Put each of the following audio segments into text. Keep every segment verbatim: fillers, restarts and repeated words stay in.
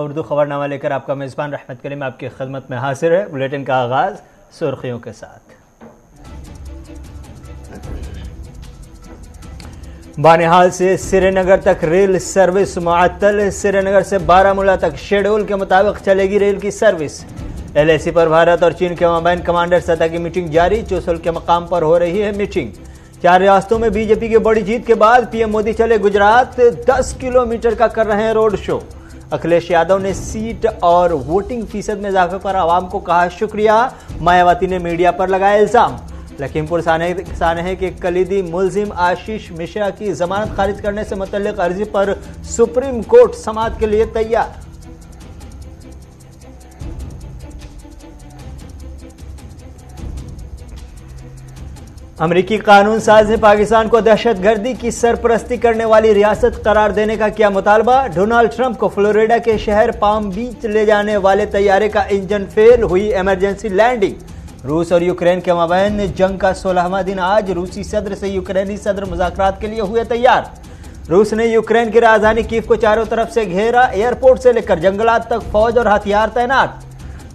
उर्दू खबरनामा लेकर आपका मेज़बान रहमत करीम आपकी खिदमत में हाजिर है। बुलेटिन का आगाज़ सुर्खियों के साथ। बानिहाल से श्रीनगर तक रेल सर्विस मुअत्तल, श्रीनगर से बारामूला तक शेड्यूल के मुताबिक चलेगी रेल की सर्विस। एलएसी पर भारत और चीन के माबैन कमांडर सतह की मीटिंग जारी, चोसल के मकाम पर हो रही है मीटिंग। चार रियासतों में बीजेपी की बड़ी जीत के बाद पीएम मोदी चले गुजरात, दस किलोमीटर का कर रहे हैं रोड शो। अखिलेश यादव ने सीट और वोटिंग फीसद में इजाफे पर आवाम को कहा शुक्रिया। मायावती ने मीडिया पर लगाया इल्ज़ाम। लखीमपुर सानेह के कलीदी मुलजिम आशीष मिश्रा की जमानत खारिज करने से मुतल्लिक अर्जी पर सुप्रीम कोर्ट समाअत के लिए तैयार। अमरीकी कानून साज ने पाकिस्तान को दहशतगर्दी की सरपरस्ती करने वाली रियासत करार देने का किया मुतालबा। डोनाल्ड ट्रंप को फ्लोरिडा के शहर पाम बीच ले जाने वाले तैयारे का इंजन फेल, हुई इमरजेंसी लैंडिंग। रूस और यूक्रेन के मबैन जंग का सोलहवां दिन आज, रूसी सदर से यूक्रेनी सदर मुज़ाकरात के लिए हुए तैयार। रूस ने यूक्रेन की राजधानी कीव को चारों तरफ से घेरा, एयरपोर्ट से लेकर जंगलात तक फौज और हथियार तैनात।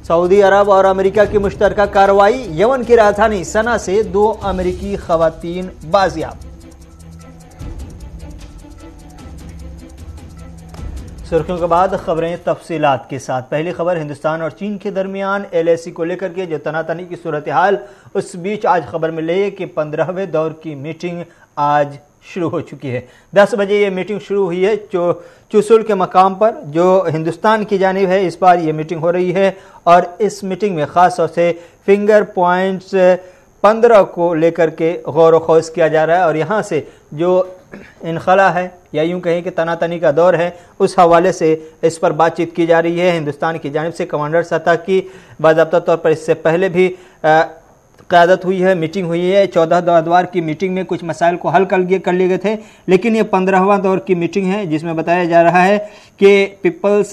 सऊदी अरब और अमेरिका की मुश्तरका कार्रवाई, यमन की राजधानी सना से दो अमेरिकी खवातीन बाजियाब। सुर्खियों के बाद खबरें तफसीलात के साथ। पहली खबर हिंदुस्तान और चीन के दरमियान एलएसी को लेकर के जो तनातनी की सूरत हाल, उस बीच आज खबर मिली है कि पंद्रहवें दौर की मीटिंग आज शुरू हो चुकी है। दस बजे ये मीटिंग शुरू हुई है जो चुशुल के मकाम पर, जो हिंदुस्तान की जानिब है, इस बार ये मीटिंग हो रही है। और इस मीटिंग में ख़ास तौर से फिंगर पॉइंट्स पंद्रह को लेकर के गौर व खौस किया जा रहा है। और यहाँ से जो इनखला है या यूँ कहें कि तनातनी का दौर है, उस हवाले से इस पर बातचीत की जा रही है। हिंदुस्तान की जानिब से कमांडर सतह की बाज़ाब्ता तौर पर इससे पहले भी आ, क़यादत हुई है, मीटिंग हुई है। चौदह दौर की मीटिंग में कुछ मसाइल को हल कर लिए कर लिए गए थे, लेकिन ये पंद्रहवां दौर की मीटिंग है जिसमें बताया जा रहा है कि People's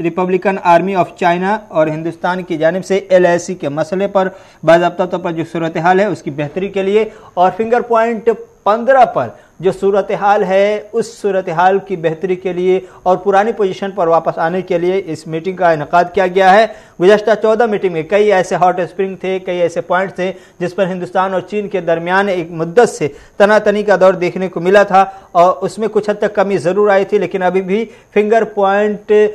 Republican Army of China और हिंदुस्तान की जानिब से एलआईसी के मसले पर बाज़ाब्ता तौर पर जो सूरत हाल है उसकी बेहतरी के लिए, और फिंगर पॉइंट पंद्रह पर जो सूरत हाल है उस सूरत हाल की बेहतरी के लिए और पुरानी पोजीशन पर वापस आने के लिए इस मीटिंग का इनकाद किया गया है। गुज़श्ता चौदह मीटिंग में कई ऐसे हॉट स्प्रिंग थे, कई ऐसे पॉइंट थे जिस पर हिंदुस्तान और चीन के दरमियान एक मुद्दत से तनातनी का दौर देखने को मिला था, और उसमें कुछ हद तक कमी ज़रूर आई थी, लेकिन अभी भी फिंगर पॉइंट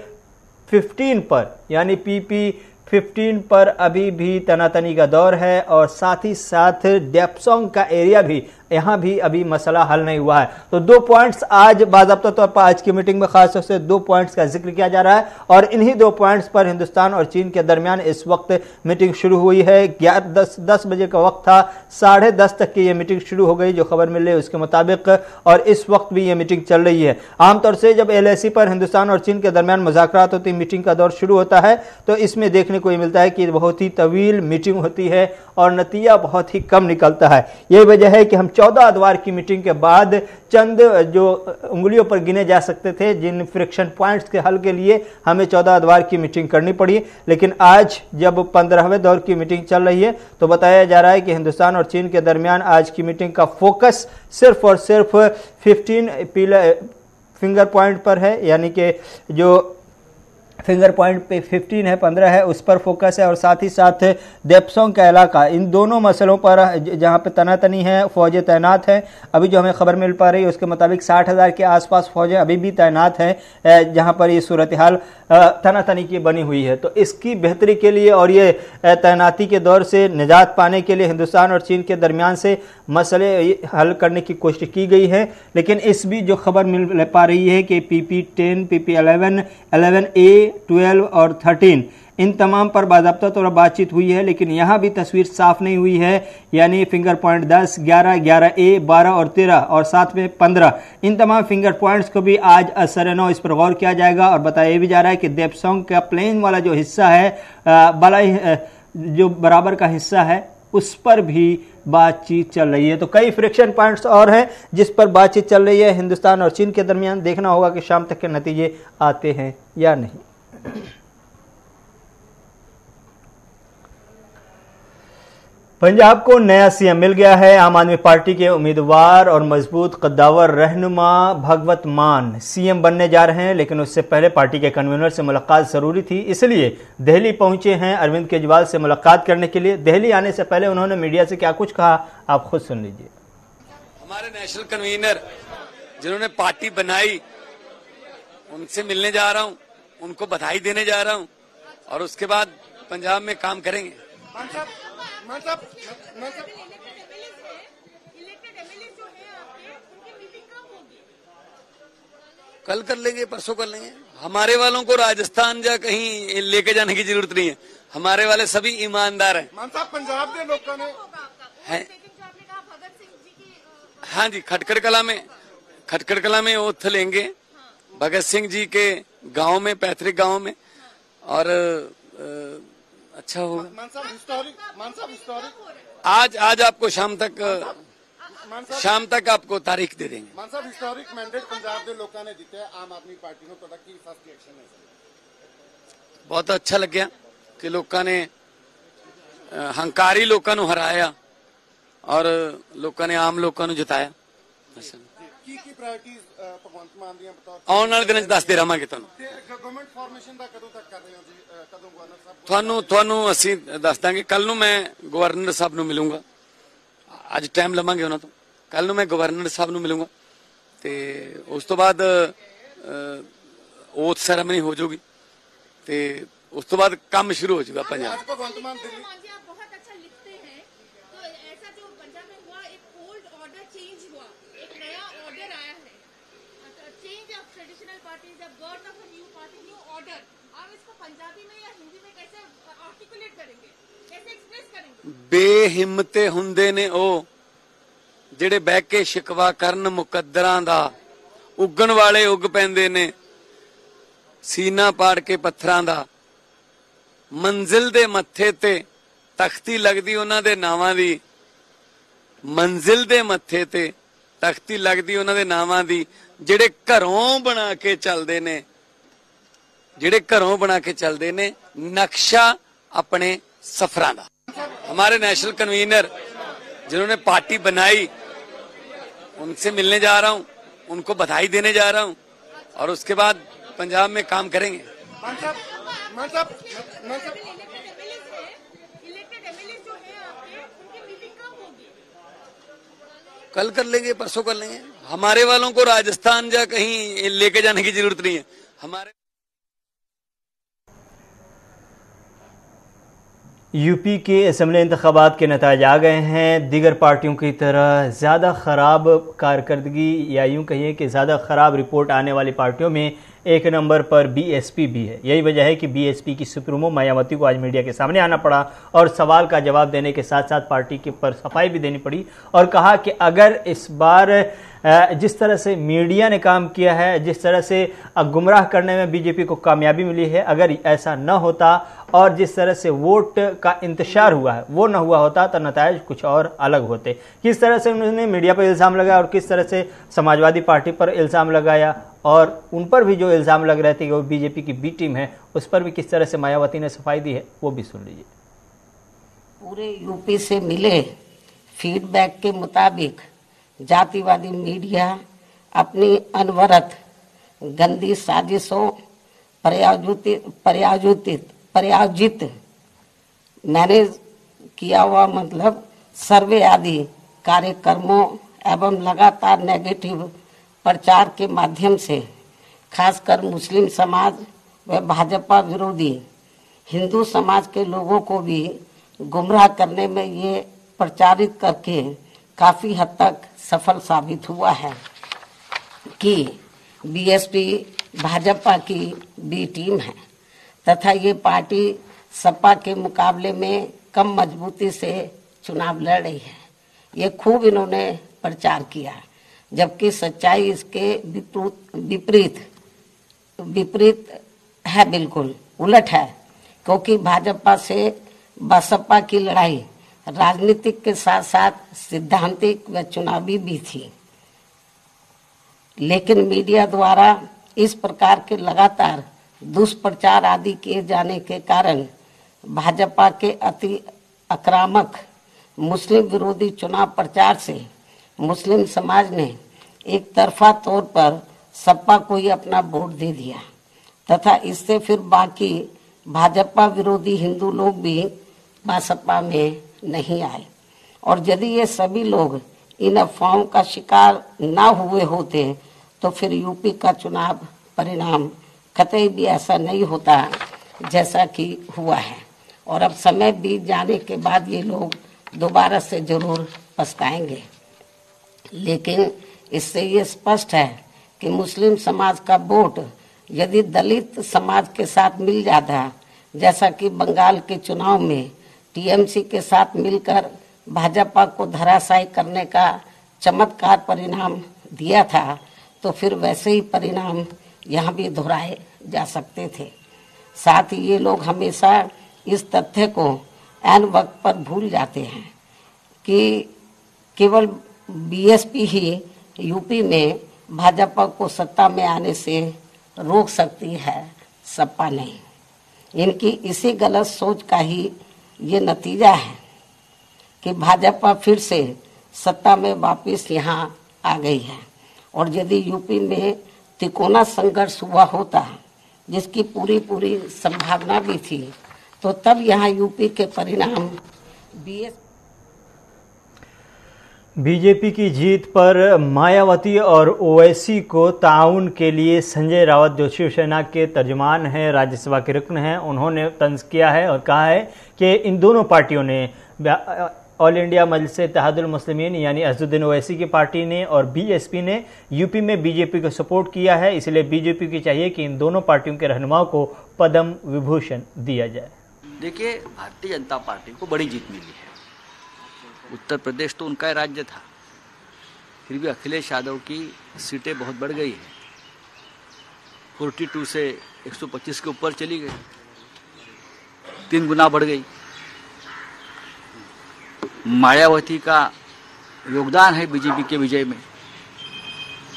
फिफ्टीन पर यानी पी पी फिफ्टीन पर अभी भी तनातनी का दौर है। और साथ ही साथ डेप्सोंग का एरिया भी, यहाँ भी अभी मसला हल नहीं हुआ है। तो दो पॉइंट्स आज बाज़ाब्ता तौर पर आज की मीटिंग में ख़ासतौर से दो पॉइंट्स का जिक्र किया जा रहा है, और इन्हीं दो पॉइंट्स पर हिंदुस्तान और चीन के दरमियान इस वक्त मीटिंग शुरू हुई है। ग्यारह दस दस बजे का वक्त था, साढ़े दस तक की ये मीटिंग शुरू हो गई जो खबर मिल रही है उसके मुताबिक, और इस वक्त भी ये मीटिंग चल रही है। आमतौर से जब एल एस सी पर हिंदुस्तान और चीन के दरमियान मुज़ाकरात होती, मीटिंग का दौर शुरू होता है, तो इसमें देखने को ये मिलता है कि बहुत ही तवील मीटिंग होती है और नतीजा बहुत ही कम निकलता है। यही वजह है कि हम चौदह अदवार की मीटिंग के बाद चंद जो उंगलियों पर गिने जा सकते थे, जिन फ्रिक्शन पॉइंट्स के हल के लिए हमें चौदह अदवार की मीटिंग करनी पड़ी, लेकिन आज जब पंद्रहवें दौर की मीटिंग चल रही है तो बताया जा रहा है कि हिंदुस्तान और चीन के दरमियान आज की मीटिंग का फोकस सिर्फ और सिर्फ फिफ्टीन पिलर फिंगर पॉइंट पर है, यानी कि जो फिंगर पॉइंट पे पंद्रह है पंद्रह है उस पर फोकस है। और साथ ही साथ डेप्सोंग का इलाका, इन दोनों मसलों पर जहां पे तनातनी है, फौजें तैनात हैं। अभी जो हमें खबर मिल पा रही है उसके मुताबिक साठ हज़ार के आसपास फौजें अभी भी तैनात हैं जहां पर ये सूरत हाल तनातनी की बनी हुई है। तो इसकी बेहतरी के लिए और ये तैनाती के दौर से निजात पाने के लिए हिंदुस्तान और चीन के दरमियान से मसले हल करने की कोशिश की गई है। लेकिन इस बीच जो खबर मिल पा रही है कि P P ten P P eleven eleven A twelve और थर्टीन इन तमाम पर बाज़ाब्ता तौर पर बातचीत हुई है, लेकिन यहाँ भी तस्वीर साफ नहीं हुई है। यानी फिंगर पॉइंट दस, ग्यारह, ग्यारह ए, बारह और तेरह और साथ में पंद्रह, इन तमाम फिंगर पॉइंट्स को भी आज असर नौ इस पर गौर किया जाएगा। और बताया भी जा रहा है कि डेप्सोंग का प्लेन वाला जो हिस्सा है, बलाई जो बराबर का हिस्सा है, उस पर भी बातचीत चल रही है। तो कई फ्रिक्शन पॉइंट्स और हैं जिस पर बातचीत चल रही है हिंदुस्तान और चीन के दरमियान। देखना होगा कि शाम तक के नतीजे आते हैं या नहीं। पंजाब को नया सीएम मिल गया है। आम आदमी पार्टी के उम्मीदवार और मजबूत कद्दावर रहनुमा भगवंत मान सीएम बनने जा रहे हैं, लेकिन उससे पहले पार्टी के कन्वीनर से मुलाकात जरूरी थी, इसलिए दिल्ली पहुंचे हैं अरविंद केजरीवाल से मुलाकात करने के लिए। दिल्ली आने से पहले उन्होंने मीडिया से क्या कुछ कहा, आप खुद सुन लीजिए। हमारे नेशनल कन्वीनर जिन्होंने पार्टी बनाई उनसे मिलने जा रहा हूँ, उनको बधाई देने जा रहा हूँ और उसके बाद पंजाब में काम करेंगे। मतलब मतलब कल कर लेंगे, परसों कर लेंगे। हमारे वालों को राजस्थान या कहीं लेके जाने की जरूरत नहीं है, हमारे वाले सभी ईमानदार हैं। मान साहब पंजाब के लोगों ने है हाँ जी खटखड़ कला में खटखड़ कला में ओथ लेंगे भगत सिंह जी के गांव में, पैतृक गांव में, और अच्छा होगा। मान साहब हिस्टोरिक मान साहब हिस्टोरिक आज आज आपको शाम तक शाम तक आपको तारीख दे देंगे। मान साहब हिस्टोरिक मैंडेट पंजाब के लोगों ने जीते, आम आदमी पार्टी को थोड़ा की फर्स्ट रिएक्शन है। बहुत अच्छा लग गया कि लोगों ने हंकारी लोगों को हराया और लोगों ने आम लोगों को जिताया। ਕੀ ਕੀ ਪ੍ਰਾਇਰਟੀਜ਼ ਭਗਵੰਤ ਮਾਨ ਦੀਆਂ ਬਤੌਰ ਆਉਣ ਵਾਲੇ ਦਿਨਾਂ 'ਚ ਦੱਸਦੇ ਰਹਾਂਗੇ ਤੁਹਾਨੂੰ। ਗਵਰਨਮੈਂਟ ਫਾਰਮੇਸ਼ਨ ਦਾ ਕਦੋਂ ਤੱਕ ਕਰ ਰਹੇ ਹੋ ਜੀ, ਕਦੋਂ ਗਵਰਨਰ ਸਾਹਿਬ ਤੁਹਾਨੂੰ ਤੁਹਾਨੂੰ ਅਸੀਂ ਦੱਸ ਦਾਂਗੇ। ਕੱਲ ਨੂੰ ਮੈਂ ਗਵਰਨਰ ਸਾਹਿਬ ਨੂੰ ਮਿਲੂੰਗਾ, ਅੱਜ ਟਾਈਮ ਲਵਾਂਗੇ ਉਹਨਾਂ ਤੋਂ। ਕੱਲ ਨੂੰ ਮੈਂ ਗਵਰਨਰ ਸਾਹਿਬ ਨੂੰ ਮਿਲੂੰਗਾ ਤੇ ਉਸ ਤੋਂ ਬਾਅਦ ਓਥ ਸੈਰੇਮਨੀ ਹੋ ਜਾਊਗੀ ਤੇ ਉਸ ਤੋਂ ਬਾਅਦ ਕੰਮ ਸ਼ੁਰੂ ਹੋ ਜਾਊਗਾ ਪੰਜਾਬ। ਅੱਜ ਭਗਵੰਤ ਮਾਨ ਦਿੱਲੀ बेहिम्मते हुंदे ने ओ जिहड़े बह के शिकवा करन मुकद्दरां दा, उगण वाले उग पैंदे ने सीना पाड़ के पत्थरां दा। मंजिल दे मत्थे ते तख्ती लगदी उन्हां दे नावां दी, मंजिल दे मत्थे ते तख्ती लगदी उन्हां दे नावां दी जिहड़े घरों बना के चलदे ने जिहड़े घरों बना के चलदे ने नक्शा अपने सफरां दा। हमारे नेशनल कन्वीनर जिन्होंने पार्टी बनाई उनसे मिलने जा रहा हूँ, उनको बधाई देने जा रहा हूँ और उसके बाद पंजाब में काम करेंगे। कल कर लेंगे, परसों कर लेंगे। हमारे वालों को राजस्थान या कहीं लेके जाने की जरूरत नहीं है, हमारे। यूपी के असम्बली इंतखाबात के नतीजे आ गए हैं। दीगर पार्टियों की तरह ज़्यादा ख़राब कारकर्दगी या यूँ कहिए कि ज़्यादा ख़राब रिपोर्ट आने वाली पार्टियों में एक नंबर पर बीएसपी भी है। यही वजह है कि बीएसपी की सुप्रीमो मायावती को आज मीडिया के सामने आना पड़ा और सवाल का जवाब देने के साथ साथ पार्टी के पर सफाई भी देनी पड़ी और कहा कि अगर इस बार जिस तरह से मीडिया ने काम किया है, जिस तरह से गुमराह करने में बीजेपी को कामयाबी मिली है, अगर ऐसा न होता और जिस तरह से वोट का इंतशार हुआ है वो न हुआ होता तो नतायज कुछ और अलग होते। किस तरह से उन्होंने मीडिया पर इल्ज़ाम लगाया और किस तरह से समाजवादी पार्टी पर इल्ज़ाम लगाया और उन पर भी जो इल्ज़ाम लग रहे थे कि वो बीजेपी की बी टीम है, उस पर भी किस तरह से मायावती ने सफाई दी है, वो भी सुन लीजिए। पूरे यूपी से मिले फीडबैक के मुताबिक जातिवादी मीडिया अपनी अनवरत गंदी साजिशों पर्यायोजित पर्यायोजित पर्यायोजित मैनेज किया हुआ मतलब सर्वे आदि कार्यक्रमों एवं लगातार नेगेटिव प्रचार के माध्यम से खासकर मुस्लिम समाज व भाजपा विरोधी हिंदू समाज के लोगों को भी गुमराह करने में ये प्रचारित करके काफ़ी हद तक सफल साबित हुआ है कि बीएसपी भाजपा की बी टीम है तथा ये पार्टी सपा के मुकाबले में कम मजबूती से चुनाव लड़ रही है। ये खूब इन्होंने प्रचार किया जबकि सच्चाई इसके विपरीत विपरीत है, बिल्कुल उलट है, क्योंकि भाजपा से बसपा की लड़ाई राजनीतिक के साथ साथ सिद्धांतिक व चुनावी भी थी, लेकिन मीडिया द्वारा इस प्रकार के लगातार दुष्प्रचार आदि किए जाने के कारण भाजपा के अति आक्रामक मुस्लिम विरोधी चुनाव प्रचार से मुस्लिम समाज ने एक तरफा तौर पर सपा को ही अपना वोट दे दिया तथा इससे फिर बाकी भाजपा विरोधी हिंदू लोग भी बसपा में नहीं आए। और यदि ये सभी लोग इन अफवाहों का शिकार ना हुए होते तो फिर यूपी का चुनाव परिणाम कतई भी ऐसा नहीं होता जैसा कि हुआ है। और अब समय बीत जाने के बाद ये लोग दोबारा से जरूर पछताएंगे, लेकिन इससे ये स्पष्ट है कि मुस्लिम समाज का वोट यदि दलित समाज के साथ मिल जाता, जैसा कि बंगाल के चुनाव में टीएमसी के साथ मिलकर भाजपा को धराशायी करने का चमत्कार परिणाम दिया था, तो फिर वैसे ही परिणाम यहाँ भी दोहराए जा सकते थे। साथ ही ये लोग हमेशा इस तथ्य को ऐन वक्त पर भूल जाते हैं कि केवल बीएसपी ही यूपी में भाजपा को सत्ता में आने से रोक सकती है, सपा नहीं। इनकी इसी गलत सोच का ही ये नतीजा है कि भाजपा फिर से सत्ता में वापस यहाँ आ गई है। और यदि यूपी में तिकोना संघर्ष हुआ होता, जिसकी पूरी पूरी संभावना भी थी, तो तब यहाँ यूपी के परिणाम बीएस बीजेपी की जीत पर मायावती और ओवैसी को ताउन के लिए संजय रावत जो शिवसेना के तर्जुमान हैं, राज्यसभा के रुकन हैं, उन्होंने तंज किया है और कहा है कि इन दोनों पार्टियों ने ऑल इंडिया मजलिस इत्तेहादुल मुस्लिमीन यानी असदुद्दीन ओवैसी की पार्टी ने और बीएसपी ने यूपी में बीजेपी को सपोर्ट किया है, इसलिए बीजेपी की चाहिए कि इन दोनों पार्टियों के रहनुमाओं को पद्म विभूषण दिया जाए। देखिए, भारतीय जनता पार्टी को बड़ी जीत मिली है। उत्तर प्रदेश तो उनका राज्य था, फिर भी अखिलेश यादव की सीटें बहुत बढ़ गई हैं, बयालीस से एक सौ पच्चीस के ऊपर चली गई, तीन गुना बढ़ गई। मायावती का योगदान है बीजेपी के विजय में,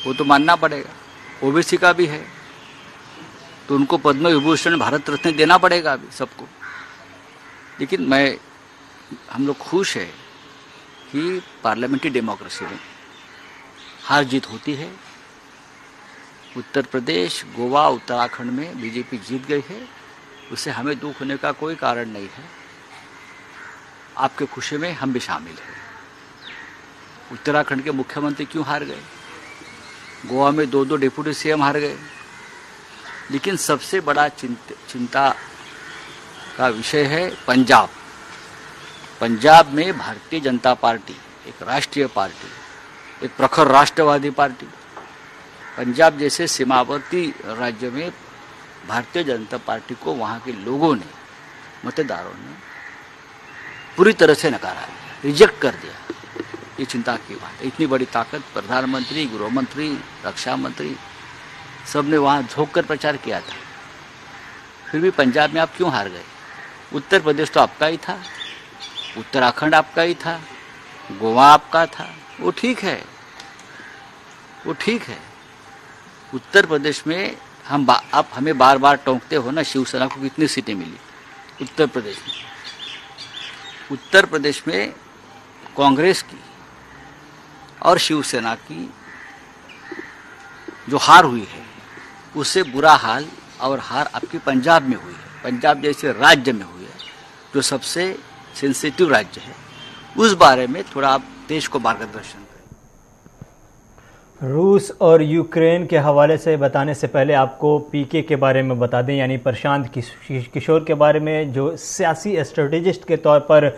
वो तो मानना पड़ेगा। ओबीसी का भी है, तो उनको पद्म विभूषण भारत रत्न देना पड़ेगा अभी सबको। लेकिन मैं हम लोग खुश है कि पार्लियामेंट्री डेमोक्रेसी में हार जीत होती है। उत्तर प्रदेश, गोवा, उत्तराखंड में बीजेपी जीत गई है, उससे हमें दुख होने का कोई कारण नहीं है। आपके खुशी में हम भी शामिल हैं। उत्तराखंड के मुख्यमंत्री क्यों हार गए, गोवा में दो दो डिप्टी सीएम हार गए। लेकिन सबसे बड़ा चिंता का विषय है पंजाब। पंजाब में भारतीय जनता पार्टी एक राष्ट्रीय पार्टी, एक प्रखर राष्ट्रवादी पार्टी, पंजाब जैसे सीमावर्ती राज्य में भारतीय जनता पार्टी को वहाँ के लोगों ने, मतदारों ने पूरी तरह से नकारा, रिजेक्ट कर दिया। ये चिंता की बात है। इतनी बड़ी ताकत, प्रधानमंत्री, गृहमंत्री, रक्षा मंत्री, सब ने वहाँ झोंक कर प्रचार किया था, फिर भी पंजाब में आप क्यों हार गए। उत्तर प्रदेश तो आपका ही था, उत्तराखंड आपका ही था, गोवा आपका था, वो ठीक है, वो ठीक है। उत्तर प्रदेश में हम बा, आप हमें बार बार टोकते हो ना, शिवसेना को कितनी सीटें मिली उत्तर प्रदेश में। उत्तर प्रदेश में कांग्रेस की और शिवसेना की जो हार हुई है, उससे बुरा हाल और हार आपकी पंजाब में हुई है, पंजाब जैसे राज्य में हुई है, जो सबसे सेंसिटिव राज्य है। उस बारे में थोड़ा आप देश को मार्गदर्शन करें। रूस और यूक्रेन के हवाले से बताने से पहले आपको पीके के बारे में बता दें, यानी प्रशांत किशोर के बारे में, जो सियासी स्ट्रेटेजिस्ट के तौर पर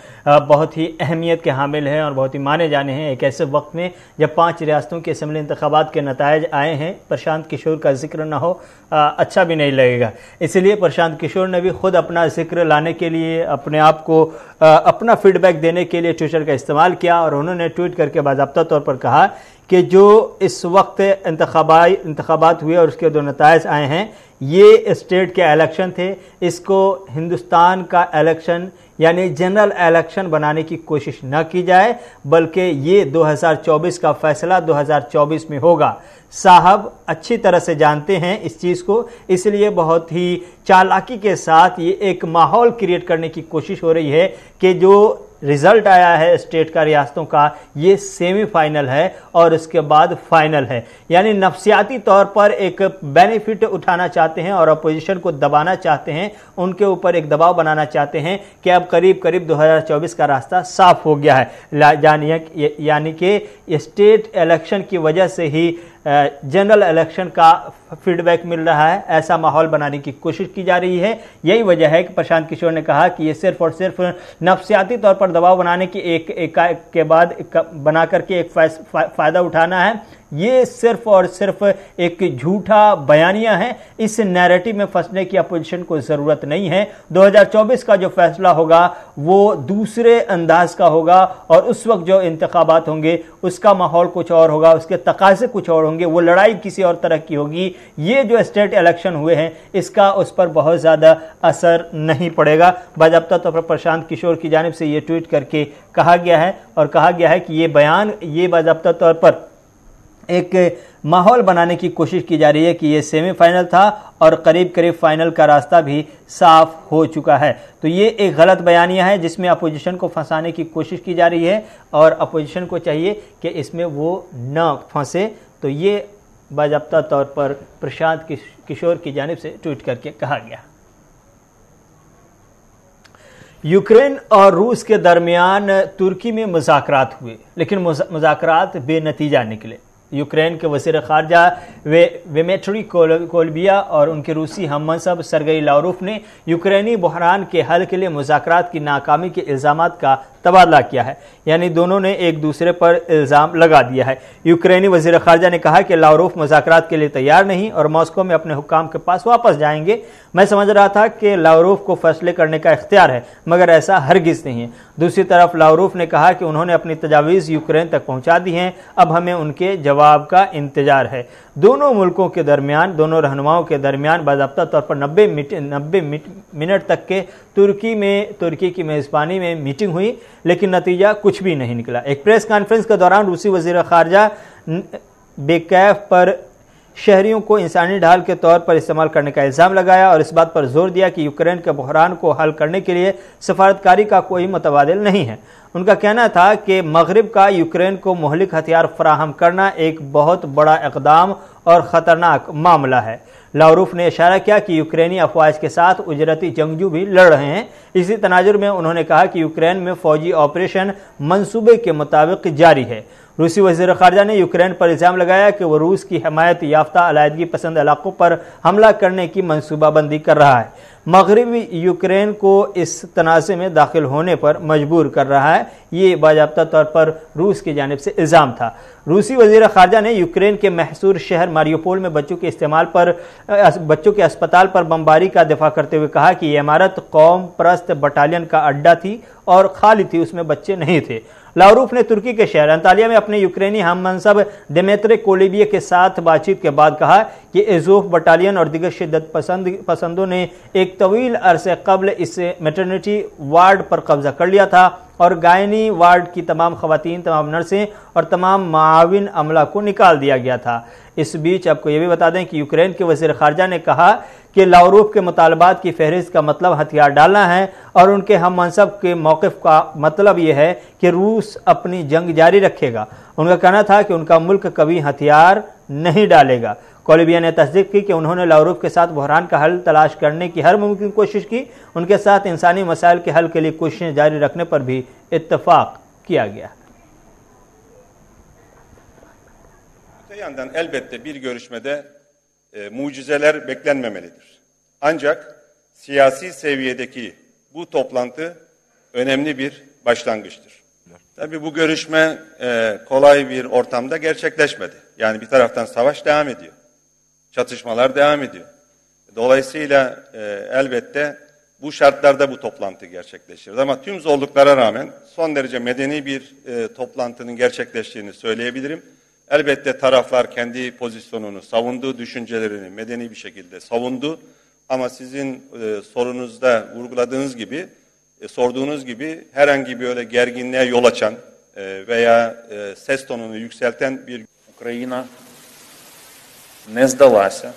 बहुत ही अहमियत के हामिल हैं और बहुत ही माने जाने हैं। एक ऐसे वक्त में जब पांच रियासतों के असम्बली इंतखाबात के नतायज आए हैं, प्रशांत किशोर का जिक्र ना हो अच्छा भी नहीं लगेगा, इसलिए प्रशांत किशोर ने भी खुद अपना जिक्र लाने के लिए, अपने आप को, अपना फीडबैक देने के लिए ट्विटर का इस्तेमाल किया। और उन्होंने ट्वीट करके बाज़ाब्ता तौर पर कहा कि जो इस वक्त इंतखाबाई इंतखाबात हुए और उसके दो नतायज आए हैं, ये स्टेट के इलेक्शन थे, इसको हिंदुस्तान का इलेक्शन यानी जनरल इलेक्शन बनाने की कोशिश ना की जाए, बल्कि ये दो हज़ार चौबीस का फैसला दो हज़ार चौबीस में होगा। साहब अच्छी तरह से जानते हैं इस चीज़ को, इसलिए बहुत ही चालाकी के साथ ये एक माहौल क्रिएट करने की कोशिश हो रही है कि जो रिजल्ट आया है स्टेट का, रियासतों का, ये सेमीफाइनल है और इसके बाद फाइनल है। यानी नफसियाती तौर पर एक बेनिफिट उठाना चाहते हैं और अपोजिशन को दबाना चाहते हैं, उनके ऊपर एक दबाव बनाना चाहते हैं कि अब करीब करीब दो हज़ार चौबीस का रास्ता साफ हो गया है। यानी कि स्टेट इलेक्शन की वजह से ही जनरल इलेक्शन का फीडबैक मिल रहा है, ऐसा माहौल बनाने की कोशिश की जा रही है। यही वजह है कि प्रशांत किशोर ने कहा कि ये सिर्फ और सिर्फ नफसियाती तौर पर दबाव बनाने की एक एक, एक के बाद एक, बना करके एक फायदा उठाना है, ये सिर्फ और सिर्फ एक झूठा बयानिया है। इस नैरेटिव में फंसने की अपोजिशन को ज़रूरत नहीं है। दो हज़ार चौबीस का जो फैसला होगा वो दूसरे अंदाज का होगा और उस वक्त जो इंतखाबात होंगे उसका माहौल कुछ और होगा, उसके तकाजे कुछ और होंगे, वो लड़ाई किसी और तरह की होगी। ये जो स्टेट इलेक्शन हुए हैं इसका उस पर बहुत ज़्यादा असर नहीं पड़ेगा। बाज़ाब्ता तौर पर प्रशांत किशोर की जानिब से ये ट्वीट करके कहा गया है और कहा गया है कि ये बयान, ये बाज़ाब्ता तौर पर एक माहौल बनाने की कोशिश की जा रही है कि ये सेमीफाइनल था और करीब करीब फाइनल का रास्ता भी साफ हो चुका है। तो ये एक गलत बयानिया है जिसमें अपोजिशन को फंसाने की कोशिश की जा रही है और अपोजिशन को चाहिए कि इसमें वो न फंसे। तो ये बाज़ाब्ता तौर पर प्रशांत किशोर की जानिब से ट्वीट करके कहा गया। यूक्रेन और रूस के दरमियान तुर्की में मुज़ाकरात हुए लेकिन मुज़ाकरात बेनतीजा निकले। यूक्रेन के वज़ीर ख़ारजा वे डिमित्री कोलेबा और उनके रूसी हम मनसब सरगेई लावरोफ ने यूक्रेनी बहरान के हल के लिए मुज़ाकरात की नाकामी के इल्ज़ाम का तबादला किया है। यानी दोनों ने एक दूसरे पर इल्ज़ाम लगा दिया है। यूक्रेनी वज़ीर ख़ारजा ने कहा कि लावरोफ मुज़ाकरात के लिए तैयार नहीं और मॉस्को में अपने हुक्काम के पास वापस जाएंगे। मैं समझ रहा था कि लावरोफ को फैसले करने का इख्तियार है मगर ऐसा हरगिज़ नहीं है। दूसरी तरफ लावरोफ ने कहा कि उन्होंने अपनी तजावीज़ यूक्रेन तक पहुँचा दी हैं, अब हमें उनके जवाब का इंतजार है। दोनों मुल्कों के दरमियान, दोनों रहनुमाओं के दरमियान बाज़ाब्ता तौर पर नब्बे नब्बे मिनट तक के तुर्की में तुर्की की मेज़बानी में मीटिंग हुई लेकिन नतीजा कुछ भी नहीं निकला। एक प्रेस कॉन्फ्रेंस के दौरान रूसी वज़ीर ख़ारजा बेकैफ पर शहरियों को इंसानी ढाल के तौर पर इस्तेमाल करने का इल्ज़ाम लगाया और इस बात पर जोर दिया कि यूक्रेन के बहरान को हल करने के लिए सफारतकारी का कोई मुतबादिल नहीं है। उनका कहना था कि मगरिब का यूक्रेन को मोहलिक हथियार फराहम करना एक बहुत बड़ा इकदाम और ख़तरनाक मामला है। लावरोफ ने इशारा किया कि यूक्रेनी अफवाज के साथ उजरती जंगजू भी लड़ रहे हैं। इसी तनाजुर में उन्होंने कहा कि यूक्रेन में फ़ौजी ऑपरेशन मंसूबे के मुताबिक जारी है। रूसी वज़ीर ख़ारजा ने यूक्रेन पर इल्ज़ाम लगाया कि वह रूस की हमायत याफ्ता अलायदगी पसंद इलाक़ों पर हमला करने की मनसूबाबंदी कर रहा है, मगरबी यूक्रेन को इस तनाज़े में दाखिल होने पर मजबूर कर रहा है। ये बाज़ाब्ता तौर पर रूस की जानिब से इल्ज़ाम था। रूसी वज़ीर ख़ारजा ने यूक्रेन के महसूर शहर मारियोपोल में बच्चों के इस्तेमाल पर बच्चों के अस्पताल पर बमबारी का दिफा करते हुए कहा कि यह इमारत कौम परस्त बटालियन का अड्डा थी और खाली थी, उसमें बच्चे नहीं थे। लावरोफ ने तुर्की के शहर अंतालिया में अपने यूक्रेनी हम मनसब दिमित्री कोलेबा के साथ बातचीत के बाद कहा कि एज़ोव बटालियन और दीगर शिद्दत पसंद पसंदों ने एक तवील अरसे कबल इस मैटरनिटी वार्ड पर कब्जा कर लिया था और गायनी वार्ड की तमाम खवातीन, तमाम नर्सें और तमाम माविन अमला को निकाल दिया गया था। इस बीच आपको ये भी बता दें कि यूक्रेन के वज़ीर ख़ारजा ने कहा कि लावरोफ के मुतालबात की फहरिस्त का मतलब हथियार डालना है और उनके हम मनसब के मौक़िफ़ का मतलब ये है कि रूस अपनी जंग जारी रखेगा। उनका कहना था कि उनका मुल्क कभी हथियार नहीं डालेगा। कोलेबिया ने तस्दीक की कि उन्होंने लावरोफ के साथ बहरान का हल तलाश करने की हर मुमकिन कोशिश की। उनके साथ इंसानी मसाइल के हल के लिए कोशिशें जारी रखने पर भी इत्तफाक किया गया। Öte yandan elbette bir görüşmede e, mucizeler beklenmemelidir. Ancak siyasi seviyedeki bu toplantı önemli bir başlangıçtır. Tabii bu görüşme e, kolay bir ortamda gerçekleşmedi. Yani bir taraftan savaş devam ediyor. Çatışmalar devam ediyor. Dolayısıyla e, elbette bu şartlarda bu toplantı gerçekleşir. Ama tüm zorluklara rağmen son derece medeni bir e, toplantının gerçekleştiğini söyleyebilirim. Elbette taraflar kendi pozisyonunu savundu, düşüncelerini medeni bir şekilde savundu. Ama sizin e, sorunuzda vurguladığınız gibi, e, sorduğunuz gibi herhangi bir öyle gerginliğe yol açan e, veya e, ses tonunu yükselten bir Ukrayna ne zdalася,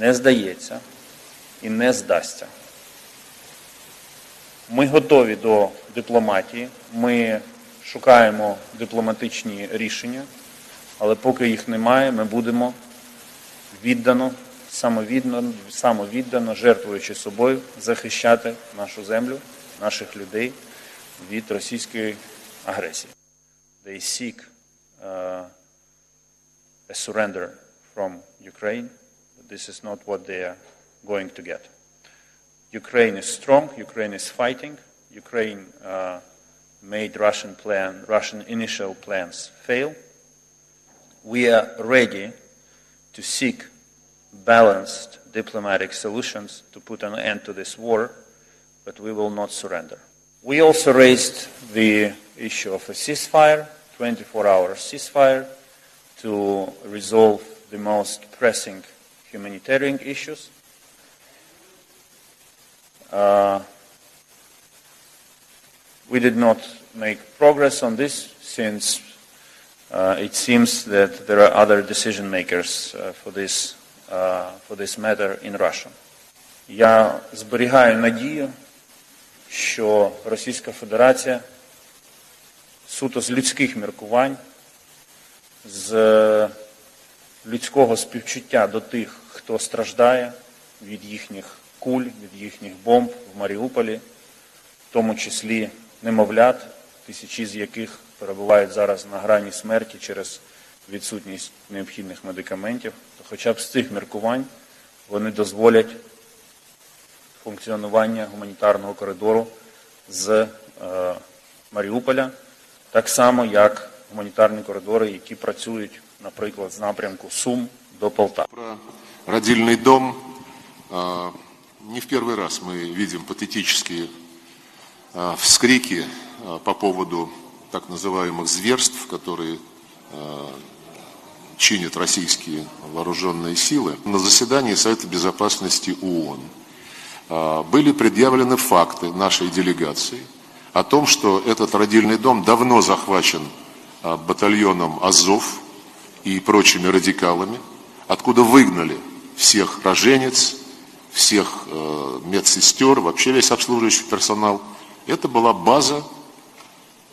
ne zdaється і не здасться. Ми готові до дипломатії, ми шукаємо дипломатичні рішення, але поки їх немає, ми будемо віддано, самовіддано, самовіддано, жертвуючи собою, захищати нашу землю, наших людей від російської агресії. They seek uh, a surrender from Ukraine, but this is not what they are going to get. Ukraine is strong, Ukraine is fighting, Ukraine uh, made Russian plan, Russian initial plans fail. We are ready to seek balanced diplomatic solutions to put an end to this war, but we will not surrender. We also raised the issue of a ceasefire, twenty-four hour ceasefire, to resolve the most pressing humanitarian issues. Uh, we did not make progress on this since uh, it seems that there are other decision makers uh, for this uh, for this matter in Russia. Я зберігаю надію, що Російська Федерація суто з людських міркувань, з людського співчуття до тих, хто страждає від їхніх куль, від їхніх бомб в Маріуполі, в тому числі немовлят, тисячі з яких перебувають зараз на грані смерті через відсутність необхідних медикаментів, то хоча б з цих міркувань вони дозволять функціонування гуманітарного коридору з е, Маріуполя, так само, як гуманітарні коридори, які працюють, наприклад, з напрямку Сум до Полтави. Про родильний дом е... Не в первый раз мы видим патетические э, вскрики э, по поводу так называемых зверств, которые э, чинят российские вооруженные силы. На заседании Совета Безопасности ООН э, были предъявлены факты нашей делегации о том, что этот родильный дом давно захвачен э, батальоном Азов и прочими радикалами, откуда выгнали всех роженец, всех медсестер, вообще весь обслуживающий персонал. Это была база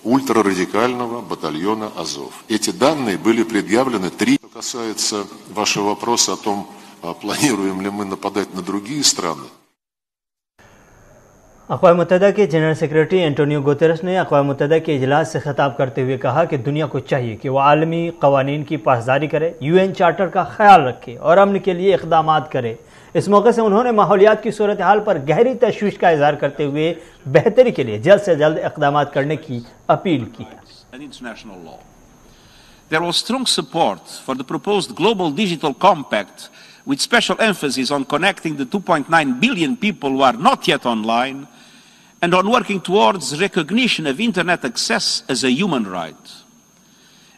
ультрарадикального батальона Азов. Эти данные были предъявлены три. Что касается вашего вопроса о том, планируем ли мы нападать на другие страны. अक़्वाम मुत्तहिदा के general secretary Antonio Guterres ने अक़्वाम मुत्तहिदा के इजलास से ख़िताब करते हुए कहा कि दुनिया को चाहिए कि वह आलमी क़वानीन की पासदारी करे, यूएन चार्टर का ख्याल रखे और अमन के लिए इक़दामात करे। इस मौके से उन्होंने माहौलियात की सूरत हाल पर गहरी तशवीश का इज़हार करते हुए बेहतरी के लिए जल्द से जल्द इक़दामात करने की अपील की। There was strong support for the proposed global digital compact with special emphasis on connecting the two point nine billion people who are not yet online and on working towards recognition of internet access as a human right.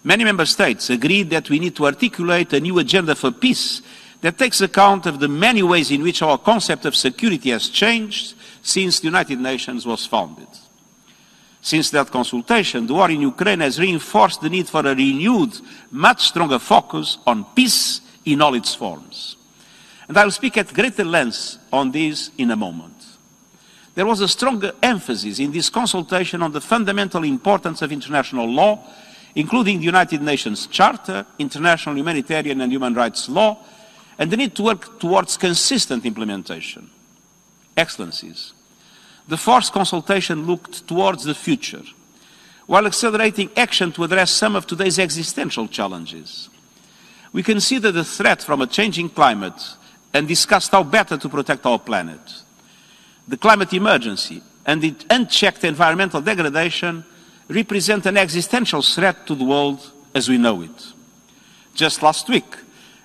Many member states agreed that we need to articulate a new agenda for peace that takes account of the many ways in which our concept of security has changed since the United Nations was founded. Since that consultation, the war in Ukraine has reinforced the need for a renewed, much stronger focus on peace in all its forms. And I will speak at greater length on this in a moment. There was a stronger emphasis in this consultation on the fundamental importance of international law, including the United Nations Charter, international humanitarian and human rights law, and the need to work towards consistent implementation. Excellencies, the fourth consultation looked towards the future, while accelerating action to address some of today's existential challenges. We considered the threat from a changing climate and discussed how better to protect our planet. The climate emergency and the unchecked environmental degradation represent an existential threat to the world as we know it. Just last week,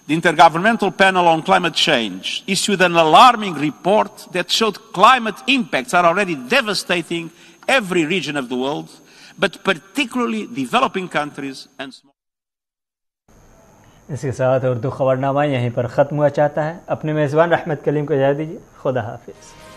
the Intergovernmental Panel on Climate Change issued an alarming report that showed climate impacts are already devastating every region of the world, but particularly developing countries and small. इसके साथ उर्दू खबरनामा यहीं पर ख़त्म हुआ चाहता है। अपने मेज़बान रहमत करीम को इजाज़त दीजिए। खुदा हाफिज़।